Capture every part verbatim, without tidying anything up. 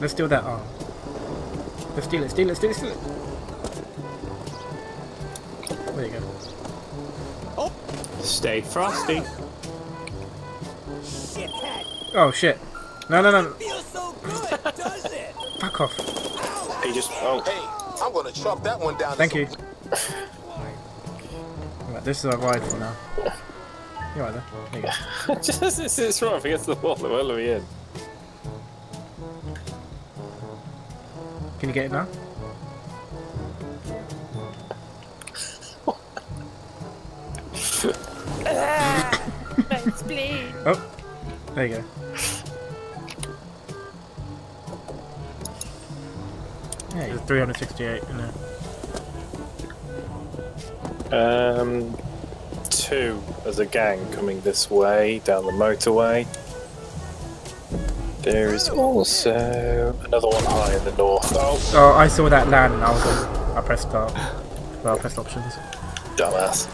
Let's steal that arm. Let's steal it, steal it, steal it, steal it. There you go. Oh! Stay frosty. Shithead. Oh shit. No, no, no. It feels so good, does it? Fuck off. Hey, just. Oh. Hey, I'm gonna chop that one down. Thank you. Right, this is our ride for now. You're right there. There you go. Just it sits right up against the wall, it won't let me in. Can you get it now? Oh, there you go. Hey, there's three hundred sixty-eight in there. Um, two as a gang coming this way down the motorway. There is also another one high in the north. Oh, oh I saw that land and I was on. I pressed start. Well, I pressed options. Dumbass.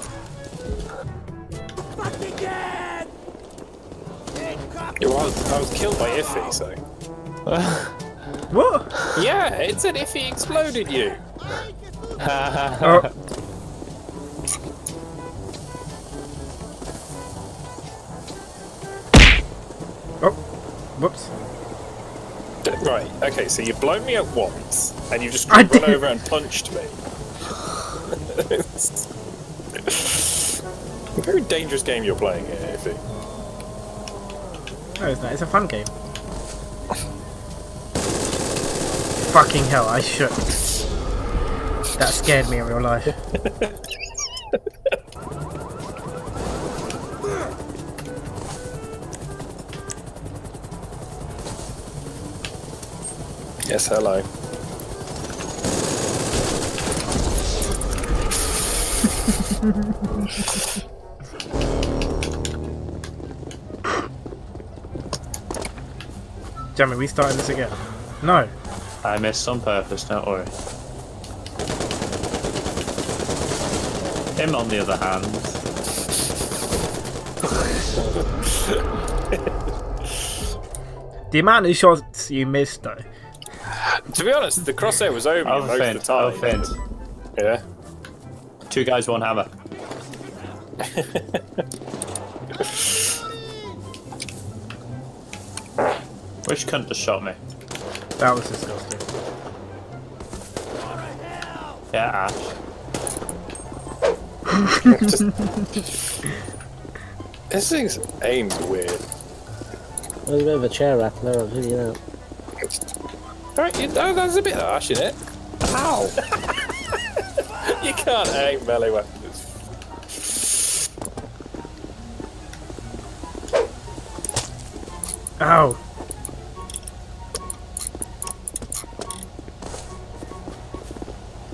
Fucking dead! It was. I was killed by Iffy, so. What? Yeah, it said Iffy exploded you. Oh. Oh. Whoops. Right, okay, so you've blown me up once, and you've just run did. over and punched me. It's a very dangerous game you're playing here, Iffy. No, it's not. It's a fun game. Fucking hell, I shook. That scared me in real life. Yes, hello. Damn it, we started this again. No. I missed on purpose, don't worry. Him on the other hand. The amount of shots you missed though. To be honest, the crosshair was over most of the time. Overfiend. Yeah. Two guys, one hammer. Which cunt just shot me? That was disgusting. Yeah, Ash. Just... This thing's aim's weird. Well, you have a chair rattler, I'll figure it out. Right, you know, that's a bit harsh, isn't it? Ow! You can't aim melee weapons. Ow!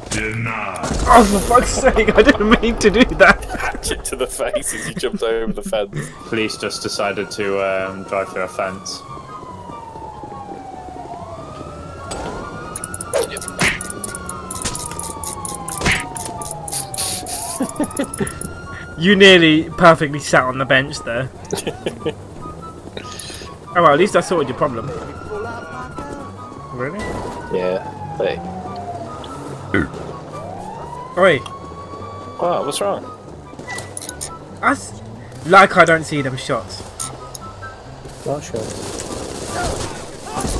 Denied. Oh, for fuck's sake, I didn't mean to do that! Hatchet to the face as you jumped over the fence. Police just decided to um, drive through a fence. You nearly perfectly sat on the bench there. Oh well, at least I sorted your problem. Really? Yeah. Hey. Oi. Wow, what's wrong? I s like I don't see them shots. What shots?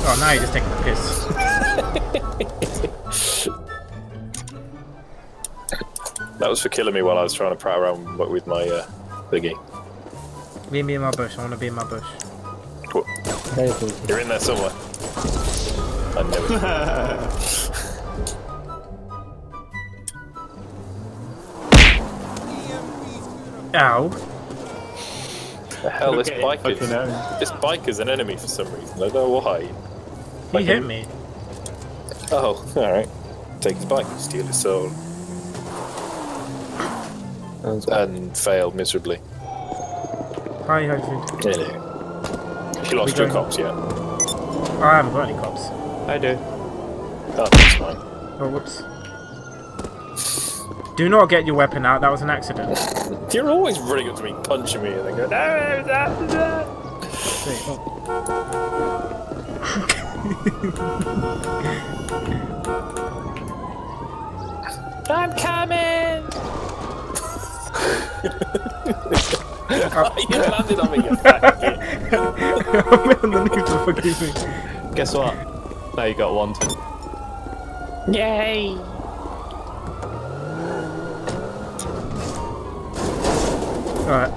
Oh, now you're just taking the piss. That was for killing me while I was trying to pry around with my uh, thingy. Leave me in my bush. I want to be in my bush. Cool. You're in there somewhere. I know it. Ow. The hell, this okay, bike is this bike is an enemy for some reason. I don't know why. He hit me. Oh, all right. Take his bike, steal his soul. And, and failed miserably. Hi, Overfiend. Really? She lost two cops, yeah. I haven't got any cops. I do. Oh, that's fine. Oh, whoops. Do not get your weapon out, that was an accident. You're always running up to me, punching me, and then go, no, no, no, no. I'm coming! You landed on me, you fat kid. I'm underneath the fucking thing. Guess what? Now you got wanted. Yay! Alright.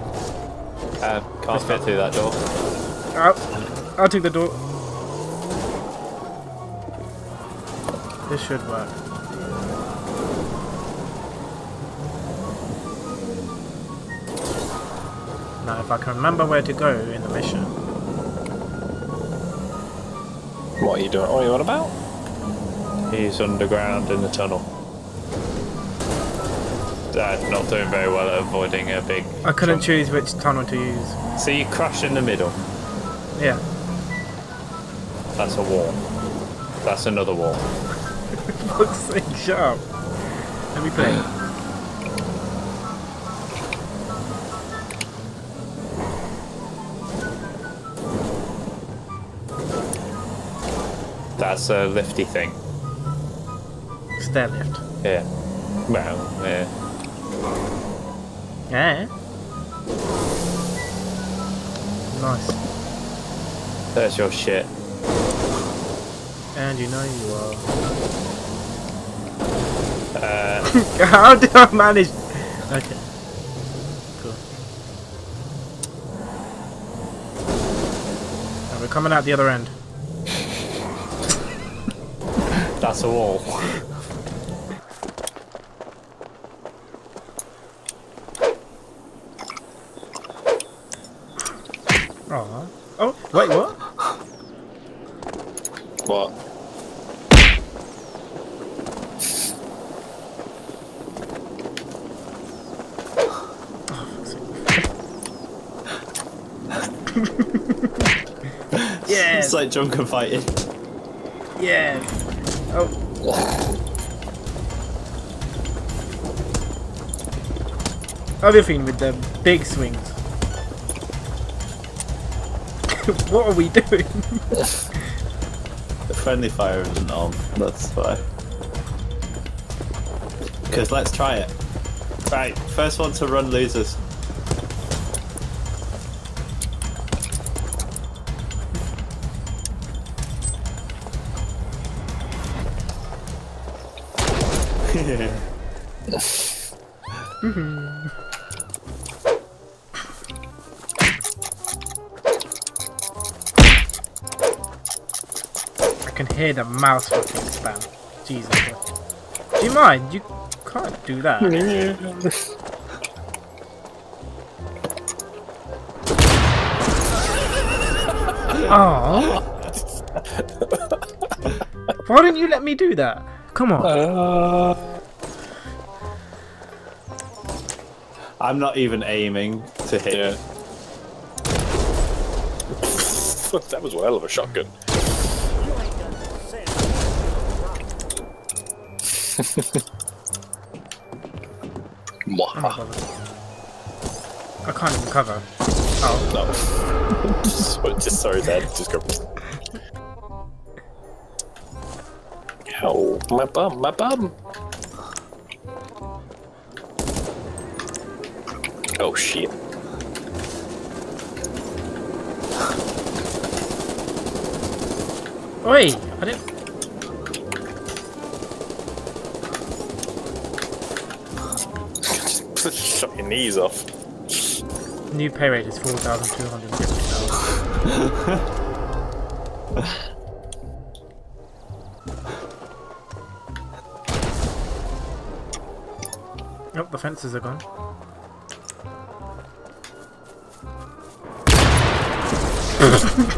Uh, can't Let's fit go. through that door. Ow. I'll take the door. This should work. Now, if I can remember where to go in the mission. What are you doing? What are you on about? He's underground in the tunnel. That's not doing very well at avoiding a big... I couldn't jump. choose which tunnel to use. So you crash in the middle? Yeah. That's a wall. That's another wall. Fuck's sake, shut up. Let me play. That's a lifty thing. Stair lift. Yeah. Well, yeah. Yeah. Nice. That's your shit. And you know you are. Uh, How did I manage? Okay. Cool. And we're coming out the other end. That's a wall. Oh. Oh. Wait. What? What? Yeah. It's like drunken fighting. Yeah. Oh. Overfiend with the big swings. What are we doing? The friendly fire isn't on, that's why. Because let's try it. Right, first one to run losers. Mm-hmm. I can hear the mouse fucking spam. Jesus. Do you mind? You can't do that. Oh. Why didn't you let me do that? Come on. Uh... I'm not even aiming to hit it. That was a hell of a shotgun. I can't even cover. Oh. No. just, just sorry, Dad. Just go. Oh, my bum, my bum. Oh shit. Oi! I didn't... Just shut your knees off. New pay rate is four thousand two hundred fifty dollars. Nope, the fences are gone.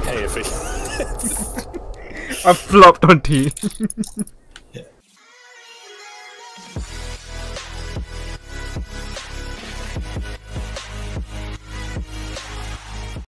Hey, Iffy. I flopped on T.